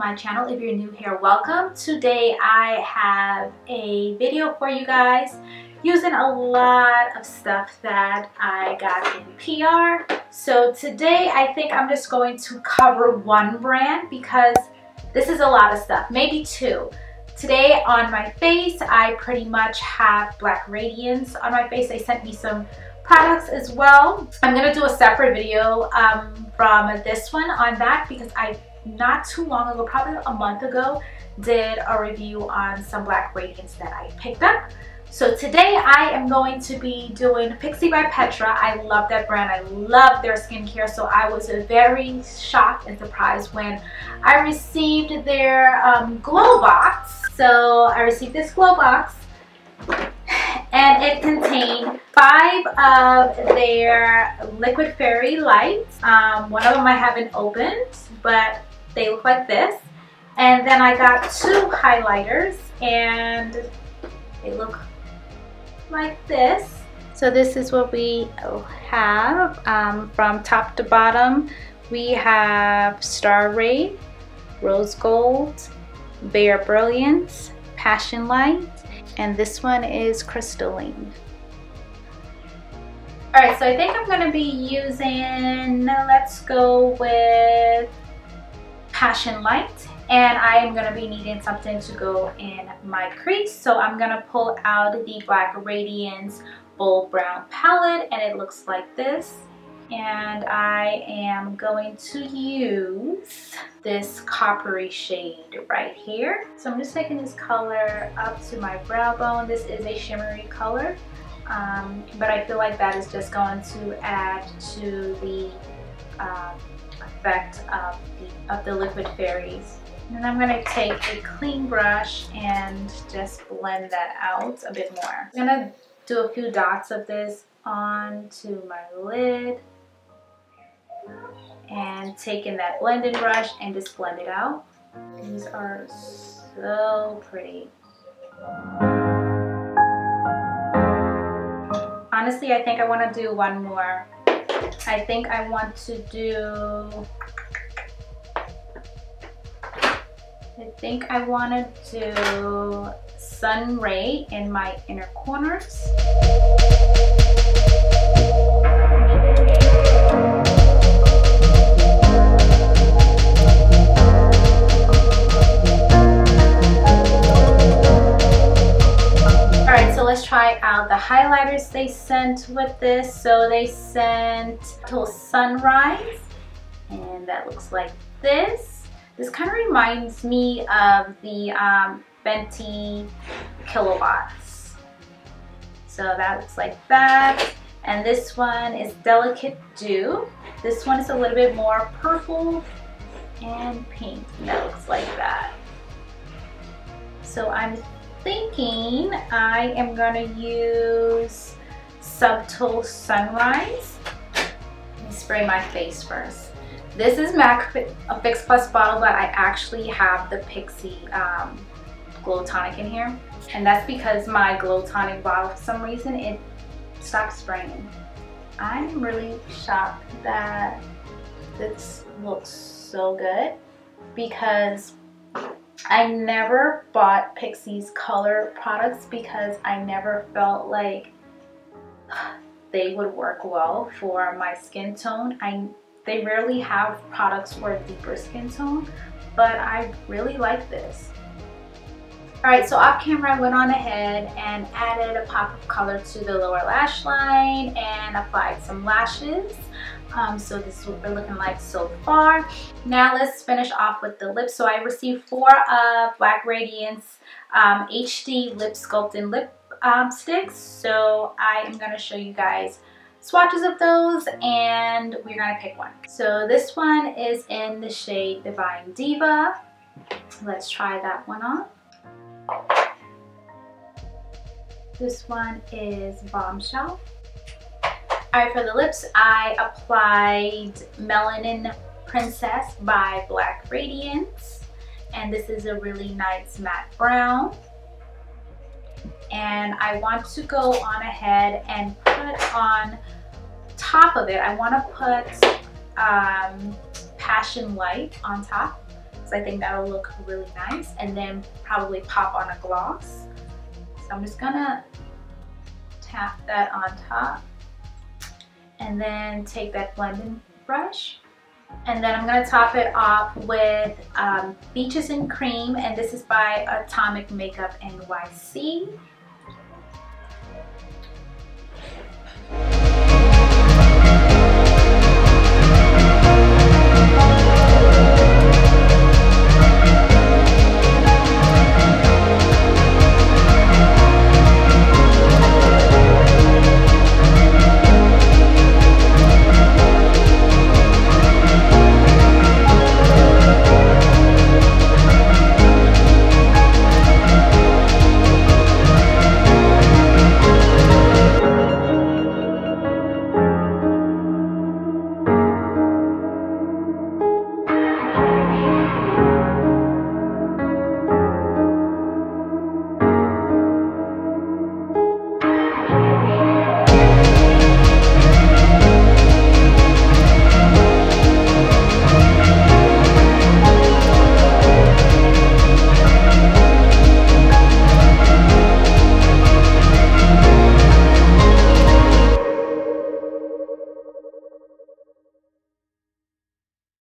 my channel. If you're new here, welcome. Today I have a video for you guys using a lot of stuff that I got in PR. So today I think I'm just going to cover one brand because this is a lot of stuff, maybe two. Today on my face, I pretty much have Black Radiance on my face. They sent me some products as well. I'm gonna do a separate video from this one on that because I not too long ago, probably a month ago, did a review on some Black Radiance that I picked up. So today I am going to be doing Pixi by Petra. I love that brand. I love their skincare. So I was very shocked and surprised when I received their glow box. So I received this glow box and it contained 5 of their Liquid Fairy Lights. One of them I haven't opened, but they look like this. And then I got 2 highlighters and they look like this. So this is what we have from top to bottom. We have Star Ray, Rose Gold, Bare Brilliance, Passion Light, and this one is Crystalline. All right, so I think I'm gonna be using, let's go with Passion Light. And I am gonna be needing something to go in my crease. So I'm gonna pull out the Black Radiance Bold Brown Palette and it looks like this. And I am going to use this coppery shade right here. So I'm just taking this color up to my brow bone. This is a shimmery color, but I feel like that is just going to add to the effect of the Liquid Fairies. And I'm gonna take a clean brush and just blend that out a bit more. I'm gonna do a few dots of this onto my lid and taking that blending brush and just blend it out. These are so pretty. Honestly, I think I wanna do one more. I think I want to do... I think I want to do Sun Ray in my inner corners. All right, so let's try out the highlighters they sent with this. So they sent Till Sunrise, and that looks like this. This kind of reminds me of the Fenty Kilowatts. So that looks like that. And this one is Delicate Dew. This one is a little bit more purple and pink. That looks like that. So I'm thinking I am gonna use Subtle Sunrise. Let me spray my face first. This is MAC Fix Plus bottle, but I actually have the Pixi Glow Tonic in here. And that's because my Glow Tonic bottle, for some reason, it stopped spraying. I'm really shocked that this looks so good because I never bought Pixi's color products because I never felt like they would work well for my skin tone. They rarely have products for a deeper skin tone, but I really like this. All right, so off camera, I went on ahead and added a pop of color to the lower lash line and applied some lashes. So this is what we're looking like so far. Now let's finish off with the lips. So I received 4 of Black Radiance HD lip sculpting lip sticks. So I am gonna show you guys swatches of those and we're gonna pick one. So this one is in the shade Divine Diva. Let's try that one on. This one is Bombshell. All right, for the lips, I applied Melanin Princess by Black Radiance. And this is a really nice matte brown. And I want to go on ahead and put on top of it, I want to put Passion Light on top. because I think that'll look really nice, and then probably pop on a gloss. So I'm just gonna tap that on top and then take that blending brush, and then I'm gonna top it off with Beaches and Cream, and this is by Atomic Makeup NYC.